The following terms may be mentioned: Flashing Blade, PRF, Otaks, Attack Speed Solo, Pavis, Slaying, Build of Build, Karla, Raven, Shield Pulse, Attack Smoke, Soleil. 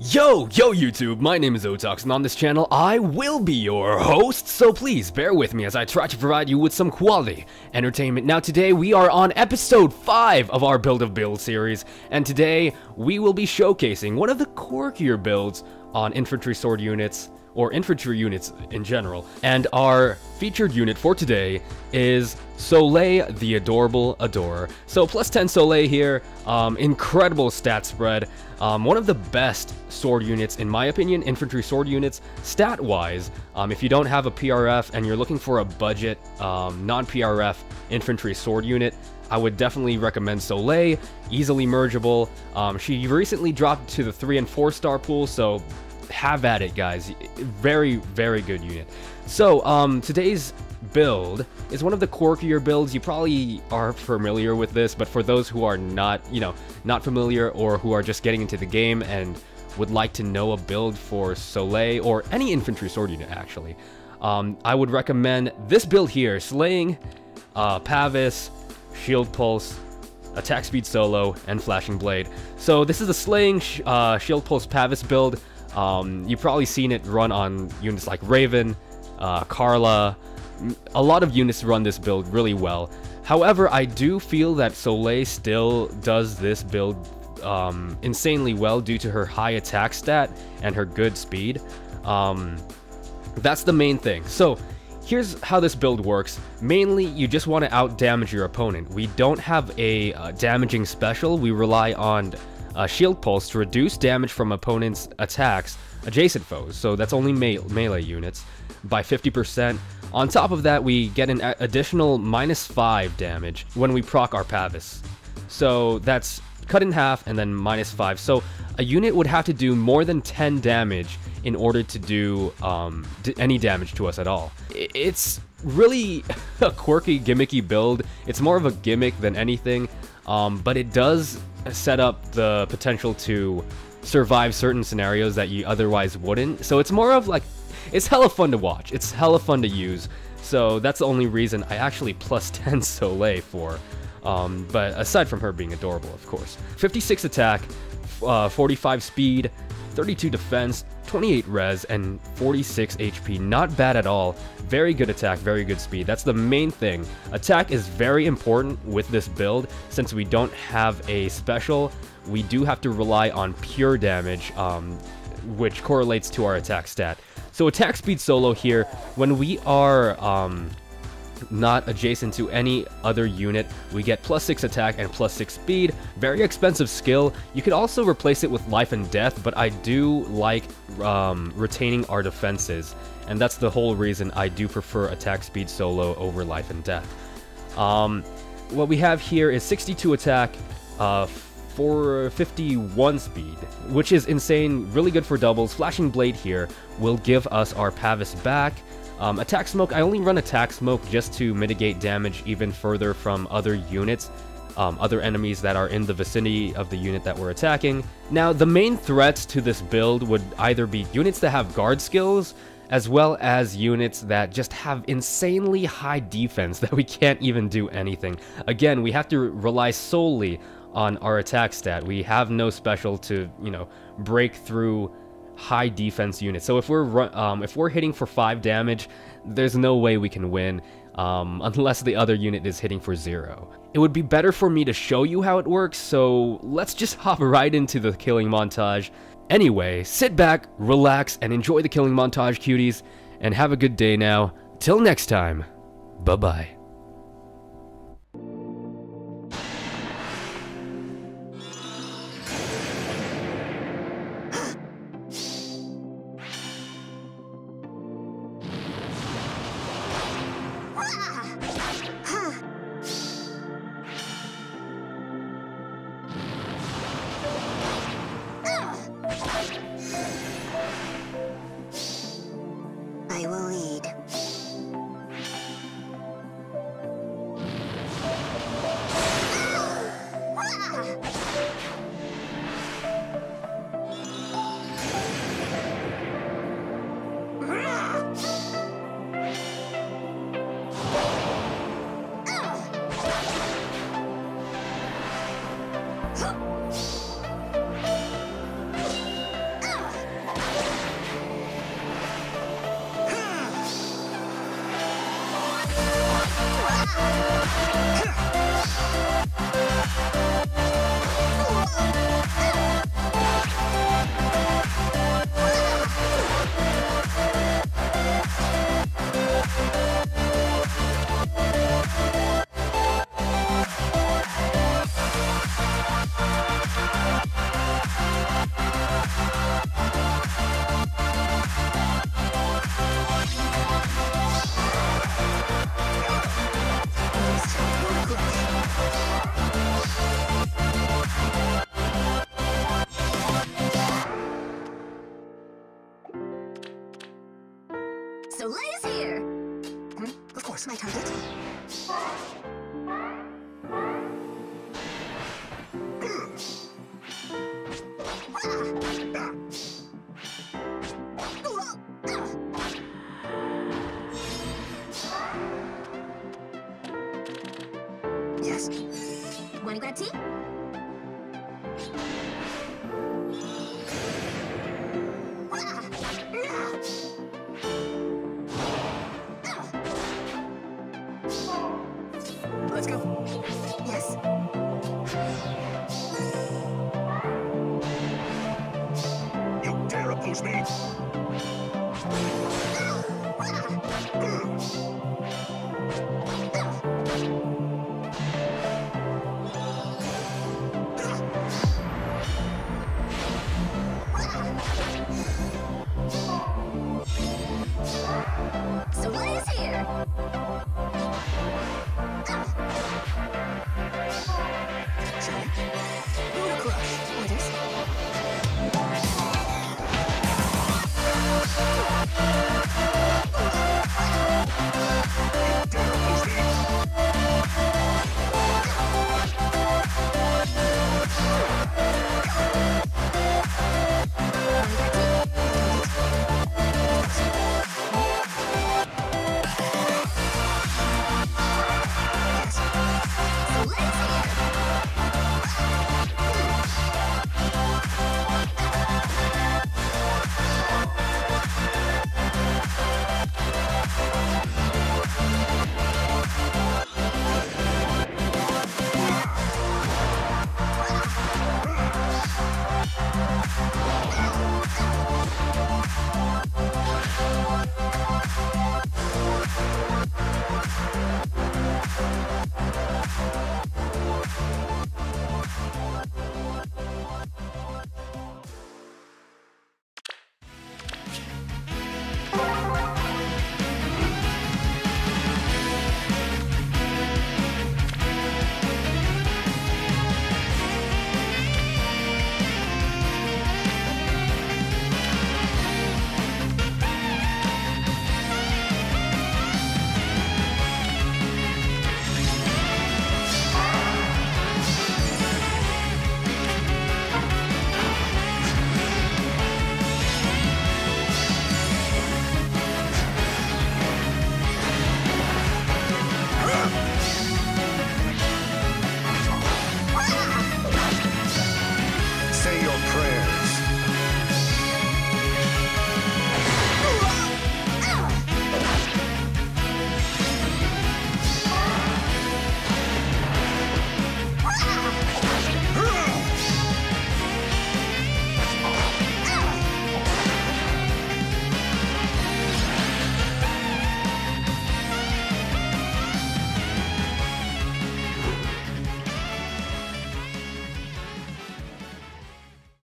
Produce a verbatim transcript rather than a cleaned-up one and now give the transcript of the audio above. Yo, yo YouTube, my name is Otaks, and on this channel I will be your host, so please bear with me as I try to provide you with some quality entertainment. Now today we are on episode five of our Build of Build series, and today we will be showcasing one of the quirkier builds on infantry sword units, or infantry units in general. And our featured unit for today is Soleil, the Adorable Adorer. So plus ten Soleil here, um, incredible stat spread, um, one of the best sword units in my opinion, infantry sword units, stat-wise. Um, if you don't have a P R F and you're looking for a budget, um, non-P R F infantry sword unit, I would definitely recommend Soleil, easily mergeable. Um, she recently dropped to the three and four star pool, so have at it guys. Very, very good unit. So um, today's build is one of the quirkier builds. You probably are familiar with this, but for those who are not, you know, not familiar, or who are just getting into the game and would like to know a build for Soleil or any infantry sword unit actually, um, I would recommend this build here, Slaying, uh, Pavis, Shield Pulse, Attack Speed Solo, and Flashing Blade. So this is a Slaying uh, Shield Pulse Pavis build. Um, you've probably seen it run on units like Raven, uh, Karla. A lot of units run this build really well. However, I do feel that Soleil still does this build um, insanely well due to her high attack stat and her good speed. Um, that's the main thing. So here's how this build works. Mainly, you just want to out-damage your opponent. We don't have a uh, damaging special. We rely on uh, Shield Pulse to reduce damage from opponents' attacks adjacent foes. So that's only me melee units by fifty percent. On top of that, we get an additional minus five damage when we proc our Pavis. So that's cut in half and then minus five. So a unit would have to do more than ten damage in order to do um, any damage to us at all. It's really a quirky, gimmicky build. It's more of a gimmick than anything, um, but it does set up the potential to survive certain scenarios that you otherwise wouldn't. So it's more of like, it's hella fun to watch. It's hella fun to use. So that's the only reason I actually plus ten Soleil for. Um, but aside from her being adorable, of course. fifty-six attack, uh, forty-five speed, thirty-two defense, twenty-eight res, and forty-six H P. Not bad at all. Very good attack, very good speed. That's the main thing. Attack is very important with this build. Since we don't have a special, we do have to rely on pure damage, um, which correlates to our attack stat. So Attack Speed Solo here, when we are um, not adjacent to any other unit, we get plus six attack and plus six speed. Very expensive skill. You could also replace it with life and death, but I do like um, retaining our defenses, and that's the whole reason I do prefer Attack Speed Solo over life and death. Um, what we have here is sixty-two attack, uh, four fifty-one speed, which is insane, really good for doubles. Flashing Blade here will give us our Pavis back. Um, Attack Smoke, I only run Attack Smoke just to mitigate damage even further from other units, um, other enemies that are in the vicinity of the unit that we're attacking. Now, the main threats to this build would either be units that have guard skills, as well as units that just have insanely high defense that we can't even do anything. Again, we have to rely solely on our attack stat. We have no special to, you know, break through high defense units. So if we're um, if we're hitting for five damage, there's no way we can win um, unless the other unit is hitting for zero. It would be better for me to show you how it works, so let's just hop right into the killing montage. Anyway, sit back, relax, and enjoy the killing montage, cuties, and have a good day now. Till next time, bye-bye. I will lead. Soleil is here! Hmm? Of course, my target. Yes. Wanna grab tea? Let's go. Yes. You dare oppose me?